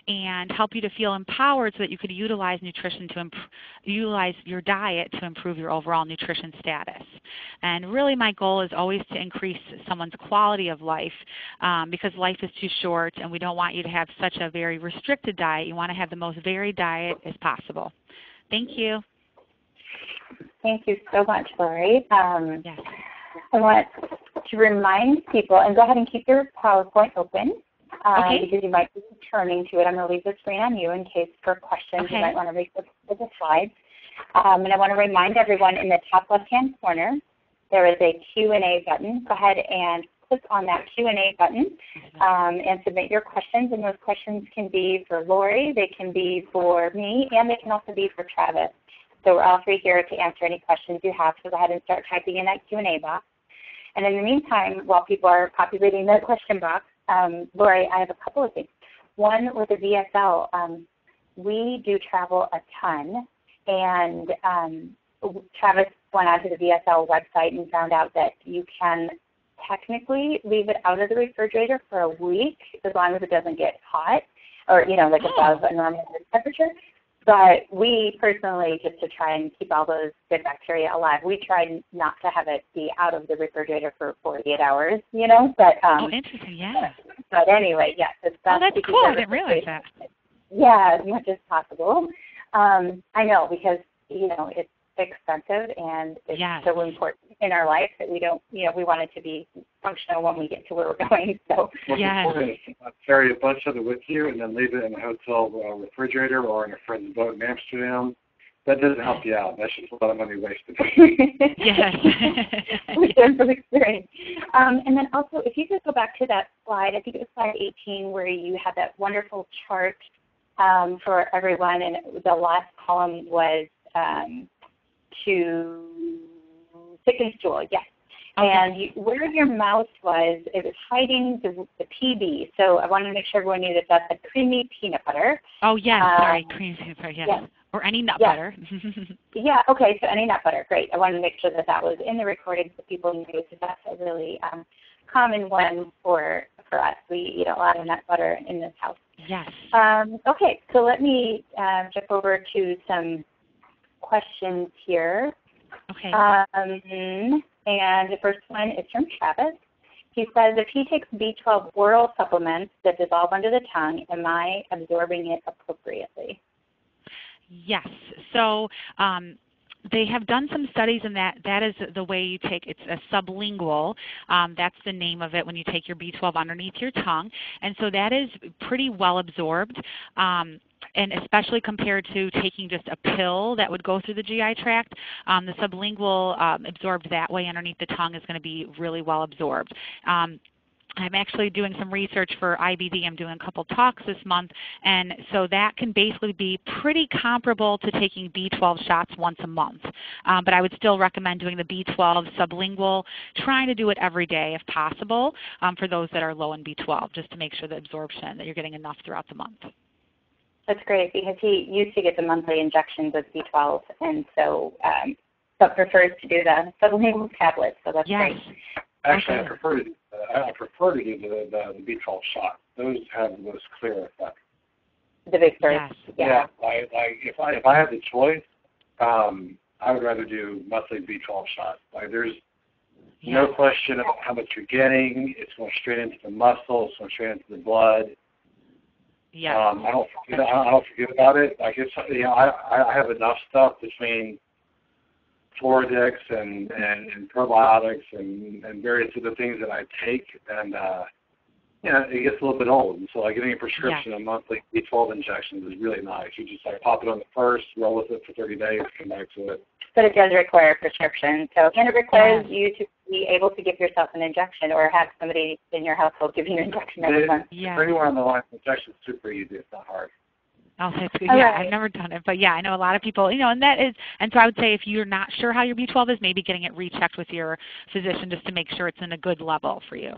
and help you to feel empowered so that you could utilize nutrition to utilize your diet to improve your overall nutrition status. And really my goal is always to increase someone's quality of life because life is too short and we don't want you to have such a very restricted diet. You want to have the most varied diet as possible. Thank you. Thank you so much, Lori. Yes. I want to remind people, and go ahead and keep your PowerPoint open because you might be returning to it. I'm going to leave the screen on you in case for questions you might want to read the slides. And I want to remind everyone in the top left-hand corner, there is a Q&A button. Go ahead and click on that Q&A button and submit your questions. And those questions can be for Lori, they can be for me, and they can also be for Travis. So we're all three here to answer any questions you have. So go ahead and start typing in that Q&A box. And in the meantime, while people are populating the question box, Lori, I have a couple of things. One, with the VSL, we do travel a ton. And Travis went onto the VSL website and found out that you can technically leave it out of the refrigerator for a week as long as it doesn't get hot or, you know, like above a normal temperature. But we personally, just to try and keep all those good bacteria alive, we try not to have it be out of the refrigerator for 48 hours, you know. But, interesting, yeah. But anyway, yes. It's best that's cool. I didn't realize that. Yeah, as much as possible. I know because, you know, it's expensive and it's so important in our life that we don't, you know, we want it to be functional when we get to where we're going. So carry a bunch of it with you and then leave it in a hotel refrigerator or in a friend's boat in Amsterdam. That doesn't help you out. That's just a lot of money wasted. With some experience. And then also, if you could go back to that slide, I think it was slide 18, where you had that wonderful chart for everyone, and the last column was to chicken stool, yes. Okay. And you, where your mouse was, it was hiding the PB. So I wanted to make sure everyone knew that that's a creamy peanut butter. Oh, yes. Sorry, creamy peanut butter, yes. Yeah. Or any nut butter. Yeah, okay, so any nut butter. Great. I wanted to make sure that that was in the recording so people knew, because that's a really common one for us. We eat a lot of nut butter in this house. Yes. Okay, so let me jump over to some questions here. Okay. And the first one is from Travis. He says, if he takes B12 oral supplements that dissolve under the tongue, am I absorbing it appropriately? Yes. So they have done some studies, and that is the way you take it. It's a sublingual. That's the name of it when you take your B12 underneath your tongue. And so that is pretty well absorbed. And especially compared to taking just a pill that would go through the GI tract, the sublingual absorbed that way underneath the tongue is going to be really well absorbed. I'm actually doing some research for IBD. I'm doing a couple talks this month, and so that can basically be pretty comparable to taking B12 shots once a month. But I would still recommend doing the B12 sublingual, trying to do it every day if possible for those that are low in B12, just to make sure the absorption, that you're getting enough throughout the month. That's great, because he used to get the monthly injections of B12, and so but prefers to do the sublingual tablets, so that's great. Actually, I prefer to do the B12 shot. Those have the most clear effect. The big burst. Yeah. If I had the choice, I would rather do monthly B12 shots. Like, there's no question about how much you're getting. It's going straight into the muscle. It's going straight into the blood. Yeah. I don't forget about it. Like, it's, you know, I have enough stuff between Floradix and probiotics and various other things that I take, and you know, it gets a little bit old. And so, like, getting a prescription of monthly B12 injections is really nice. You just like pop it on the first, roll with it for 30 days, come back to it. But it does require a prescription. So, and it requires you to be able to give yourself an injection or have somebody in your household give you an injection every month. For anyone on the line, injection is super easy. It's not hard. Oh, that's good. Yeah, I've never done it, but yeah, I know a lot of people, you know, and that is, and so I would say if you're not sure how your B12 is, maybe getting it rechecked with your physician just to make sure it's in a good level for you.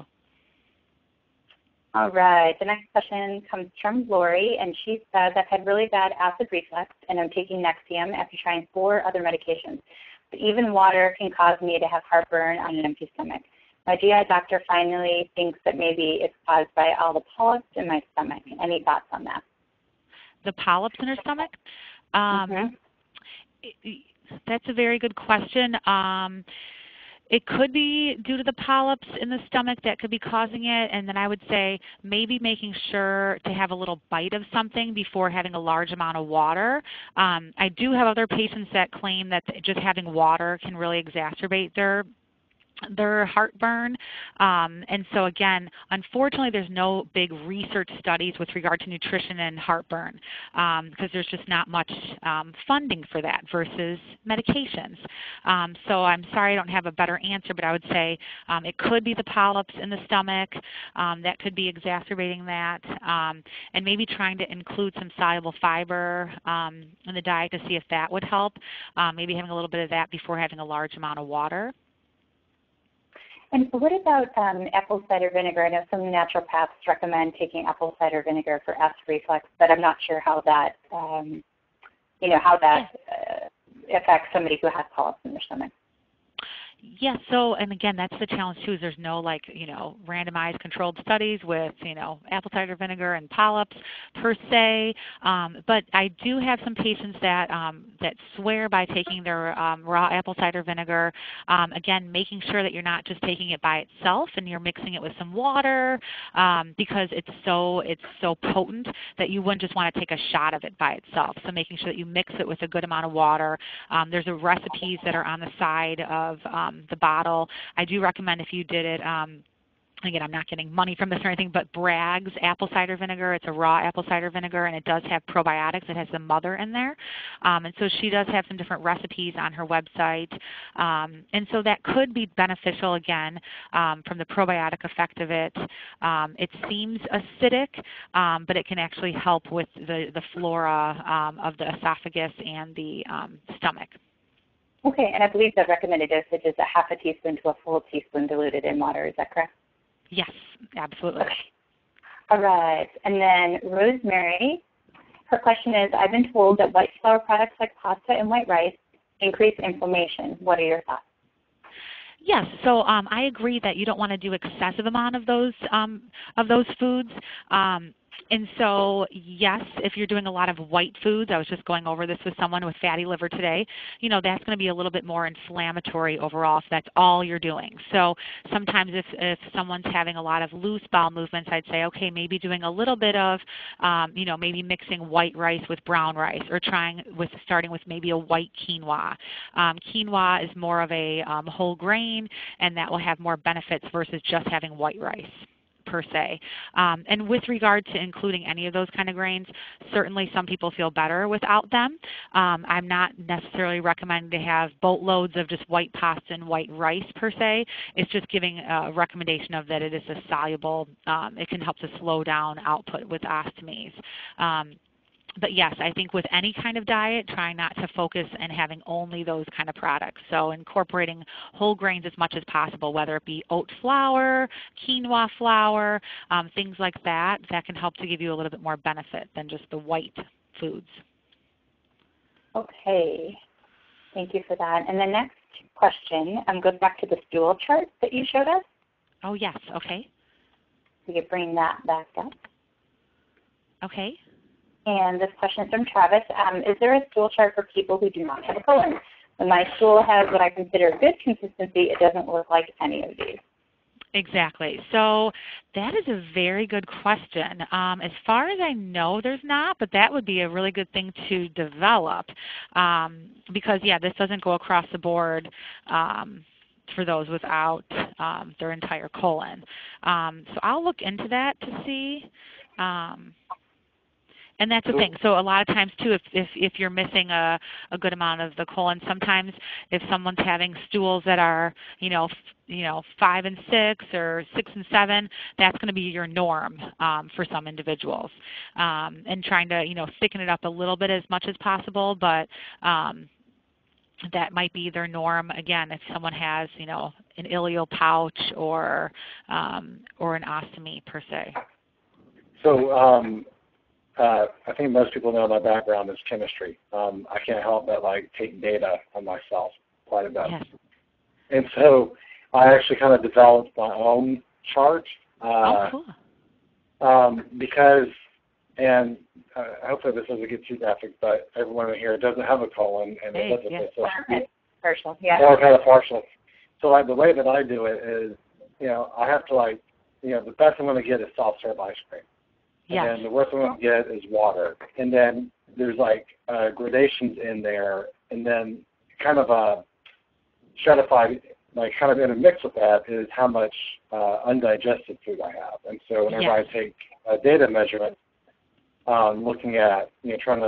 All right. The next question comes from Lori, and she says, I've had really bad acid reflux, and I'm taking Nexium after trying 4 other medications. But even water can cause me to have heartburn on an empty stomach. My GI doctor finally thinks that maybe it's caused by all the polyps in my stomach. Any thoughts on that? The polyps in her stomach? That's a very good question. It could be due to the polyps in the stomach that could be causing it, and then I would say maybe making sure to have a little bite of something before having a large amount of water. I do have other patients that claim that just having water can really exacerbate their heartburn, and so again, unfortunately, there's no big research studies with regard to nutrition and heartburn because there's just not much funding for that versus medications. So I'm sorry I don't have a better answer, but I would say it could be the polyps in the stomach that could be exacerbating that, and maybe trying to include some soluble fiber in the diet to see if that would help. Maybe having a little bit of that before having a large amount of water. And what about apple cider vinegar? I know some naturopaths recommend taking apple cider vinegar for acid reflux, but I'm not sure how that, affects somebody who has polyps in their stomach. Yeah, so, and again, that's the challenge too, is there's no, like, you know, randomized controlled studies with, you know, apple cider vinegar and polyps per se, but I do have some patients that that swear by taking their raw apple cider vinegar. Again, making sure that you're not just taking it by itself and you're mixing it with some water, because it's so potent that you wouldn't just want to take a shot of it by itself. So making sure that you mix it with a good amount of water. There's recipes that are on the side of the bottle. I do recommend if you did it, again, I'm not getting money from this or anything, but Bragg's apple cider vinegar. It's a raw apple cider vinegar, and it does have probiotics. It has the mother in there. And so she does have some different recipes on her website. And so that could be beneficial, again, from the probiotic effect of it. It seems acidic, but it can actually help with the flora of the esophagus and the stomach. Okay, and I believe the recommended dosage is a half a teaspoon to a full teaspoon diluted in water. Is that correct? Yes, absolutely. Okay. All right. And then Rosemary, her question is, I've been told that white flour products like pasta and white rice increase inflammation. What are your thoughts? Yes, so I agree that you don't want to do excessive amount of those foods. And so, yes, if you're doing a lot of white foods, I was just going over this with someone with fatty liver today, you know, that's going to be a little bit more inflammatory overall if that's all you're doing. So sometimes if someone's having a lot of loose bowel movements, I'd say, okay, maybe doing a little bit of, you know, maybe mixing white rice with brown rice or starting with maybe a white quinoa. Quinoa is more of a whole grain, and that will have more benefits versus just having white rice per se. And with regard to including any of those kind of grains, certainly some people feel better without them. I'm not necessarily recommending to have boatloads of just white pasta and white rice per se. It's just giving a recommendation of that it is a soluble, it can help to slow down output with ostomies. But yes, I think with any kind of diet, trying not to focus and having only those kind of products. So incorporating whole grains as much as possible, whether it be oat flour, quinoa flour, things like that, that can help to give you a little bit more benefit than just the white foods. Okay. Thank you for that. And the next question goes back to the stool chart that you showed us. Oh, yes. Okay. We could bring that back up. Okay. And this question is from Travis. Is there a stool chart for people who do not have a colon? When my stool has what I consider good consistency, it doesn't look like any of these. Exactly. So that is a very good question. As far as I know, there's not, but that would be a really good thing to develop because, yeah, this doesn't go across the board for those without their entire colon. So I'll look into that to see. And that's the thing. So a lot of times too, if you're missing a good amount of the colon, sometimes if someone's having stools that are, you know, 5 and 6 or 6 and 7, that's going to be your norm for some individuals. And trying to, you know, thicken it up a little bit as much as possible, but that might be their norm. Again, if someone has, you know, an ileal pouch or an ostomy per se. So. I think most people know my background is chemistry. I can't help but like take data on myself quite a bit. Yes. And so I actually kind of developed my own chart cool. Because, and hopefully this doesn't get too graphic, but everyone in here doesn't have a colon and it doesn't. Yes. So partial, yeah. Or kind of partial. So like the way that I do it is, you know, I have to like, you know, the best I'm going to get is soft serve ice cream. Yes. And then the worst I'm going to get is water. And then there's like gradations in there, and then kind of a stratified, like kind of in a mix with that is how much undigested food I have. And so whenever yes. I take a data measurement, looking at, you know, trying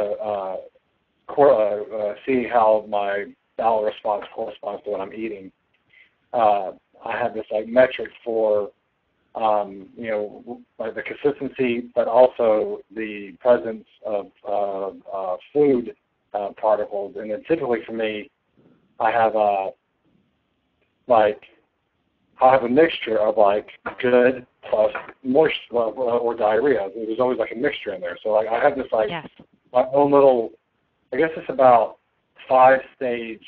to see how my bowel response corresponds to what I'm eating, I have this like metric for you know, like the consistency, but also the presence of food particles. And then typically for me, I have a mixture of like good plus moist or diarrhea. There's always like a mixture in there. So like I have this like yes. my own little, I guess it's about 5-stage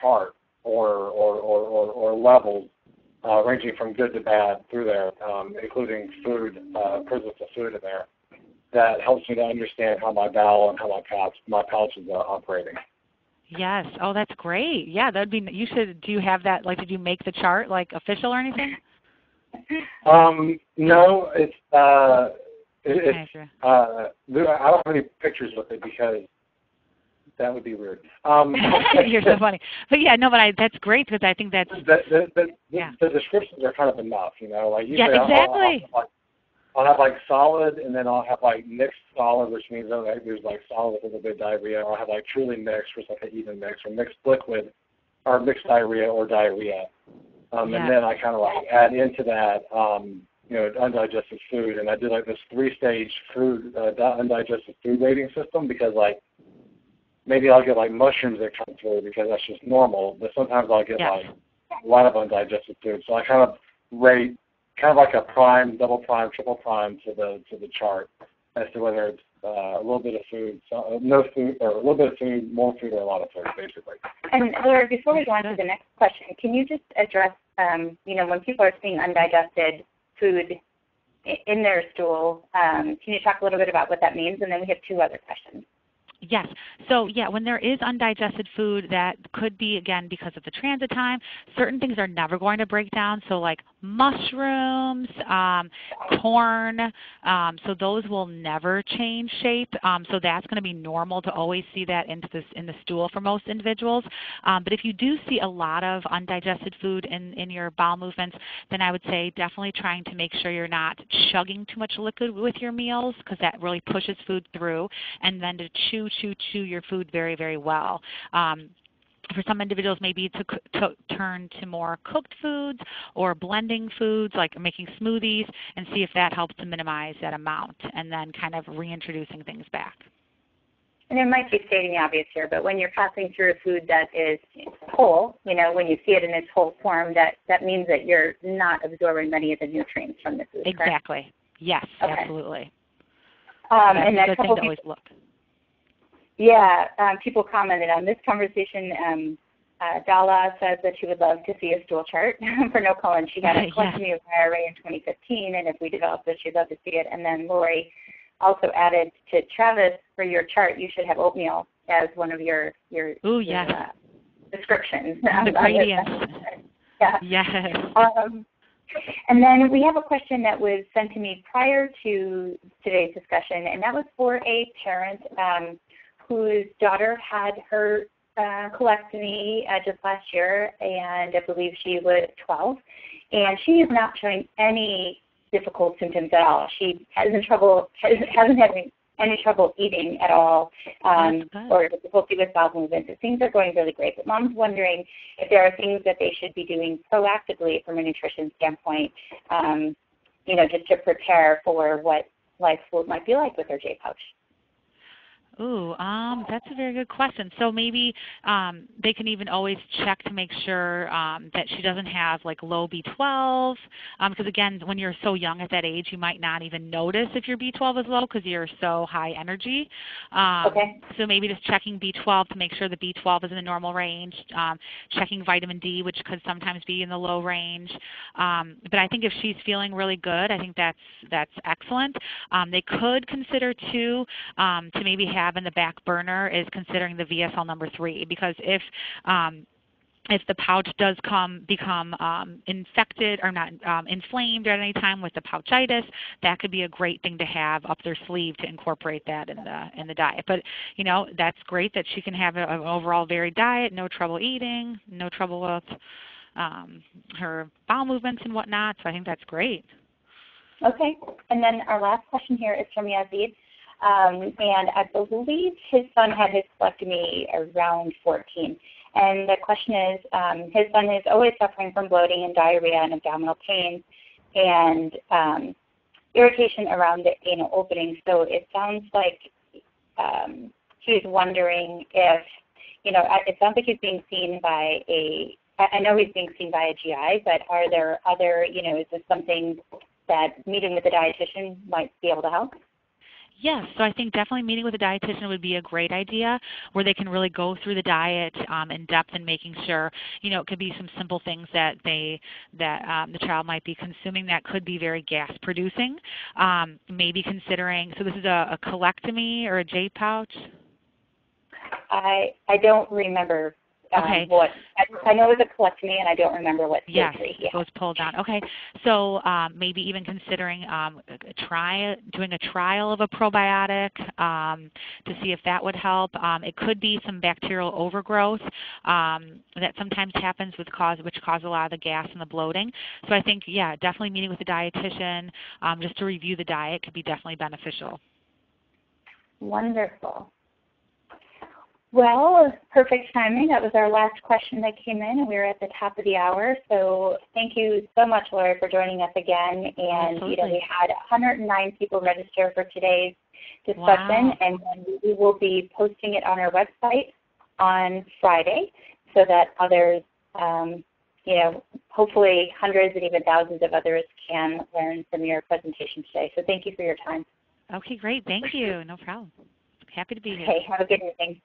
chart. Or levels ranging from good to bad through there, including food, presence of food in there. That helps me to understand how my bowel and how my pouch is operating. Yes. Oh, that's great. Yeah, that'd be. You should. Do you have that? Like, did you make the chart like official or anything? No, it's. It's. I don't have any pictures with it because. That would be weird. You're so funny. But yeah, no, but that's great because I think that's the descriptions are kind of enough, you know. Like yeah, exactly. I'll have like solid, and then I'll have like mixed solid, which means that like, there's like solid with a little bit of diarrhea. I'll have like truly mixed, which is like an even mix, or mixed liquid, or mixed diarrhea or diarrhea. Yeah. And then I kind of like add into that, you know, undigested food, and I did like this 3-stage food undigested food rating system because like. maybe I'll get like mushrooms that come through because that's just normal, but sometimes I'll get like a lot of undigested food. So I kind of rate kind of like a prime, double prime, triple prime to the chart as to whether it's a little bit of food, no food, or a little bit of food, more food, or a lot of food, basically. And Laura, before we go on to the next question, can you just address, when people are seeing undigested food in their stool, can you talk a little bit about what that means? And then we have two other questions. Yes. So, when there is undigested food, that could be, again, because of the transit time. Certain things are never going to break down, so like mushrooms, corn, so those will never change shape. So that's going to be normal to always see that in the stool for most individuals. But if you do see a lot of undigested food in your bowel movements, then I would say definitely trying to make sure you're not chugging too much liquid with your meals, because that really pushes food through, and then to chew your food very, very well. For some individuals, maybe to turn to more cooked foods or blending foods, like making smoothies, and see if that helps to minimize that amount, and then kind of reintroducing things back. And it might be stating the obvious here, but when you're passing through a food that is whole, when you see it in its whole form, that means that you're not absorbing many of the nutrients from the food. Exactly. Correct? Yes, okay. Absolutely. And that's a good thing to always look. Yeah, people commented on this conversation. Dala says that she would love to see a stool chart for no colon. She had a colostomy array in 2015, and if we developed it, she'd love to see it. And then Lori also added to Travis, for your chart, you should have oatmeal as one of your descriptions. The gradients. Yeah. Yes. And then we have a question that was sent to me prior to today's discussion, and that was for a parent whose daughter had her colostomy just last year, and I believe she was 12. And she is not showing any difficult symptoms at all. She hasn't had any trouble eating at all, or difficulty with bowel movements. Things are going really great. But Mom's wondering if there are things that they should be doing proactively from a nutrition standpoint, just to prepare for what life might be like with her J-pouch. Ooh, that's a very good question. So maybe they can even always check to make sure that she doesn't have like low B12, because again, when you're so young at that age, you might not even notice if your B12 is low because you're so high energy. So maybe just checking B12 to make sure the B12 is in the normal range, checking vitamin D, which could sometimes be in the low range. But I think if she's feeling really good, I think that's excellent. They could consider too to maybe have in the back burner is considering the VSL number 3, because if the pouch does become infected or not inflamed at any time with the pouchitis, that could be a great thing to have up their sleeve to incorporate that in the diet. But that's great that she can have an overall varied diet, no trouble eating, no trouble with her bowel movements and whatnot. So I think that's great. Okay, and then our last question here is from Yazid. And I believe his son had his colostomy around 14. And the question is, his son is always suffering from bloating and diarrhea and abdominal pain and irritation around the anal opening. So it sounds like he's wondering if, it sounds like he's being seen by I know he's being seen by a GI, but are there other, is this something that meeting with a dietitian might be able to help? Yes, so I think definitely meeting with a dietitian would be a great idea, where they can really go through the diet in depth and making sure, it could be some simple things that the child might be consuming that could be very gas producing. Maybe considering, so this is a colectomy or a J pouch? I don't remember. Okay. I know it was a colectomy, and I don't remember what surgery. Yes, it was pulled down. Okay, so maybe even considering doing a trial of a probiotic to see if that would help. It could be some bacterial overgrowth that sometimes happens, which cause a lot of the gas and the bloating. So I think, definitely meeting with a dietitian just to review the diet could be definitely beneficial. Wonderful. Well, perfect timing. That was our last question that came in, and we were at the top of the hour. So thank you so much, Laura, for joining us again. And you know, we had 109 people register for today's discussion, and we will be posting it on our website on Friday so that others, you know, hopefully hundreds and even thousands of others can learn from your presentation today. So thank you for your time. Okay, great. Thank you. No problem. Happy to be here. Okay, have a good evening.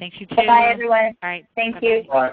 Thanks, you too. Bye-bye, everyone. All right. Thank you. Bye.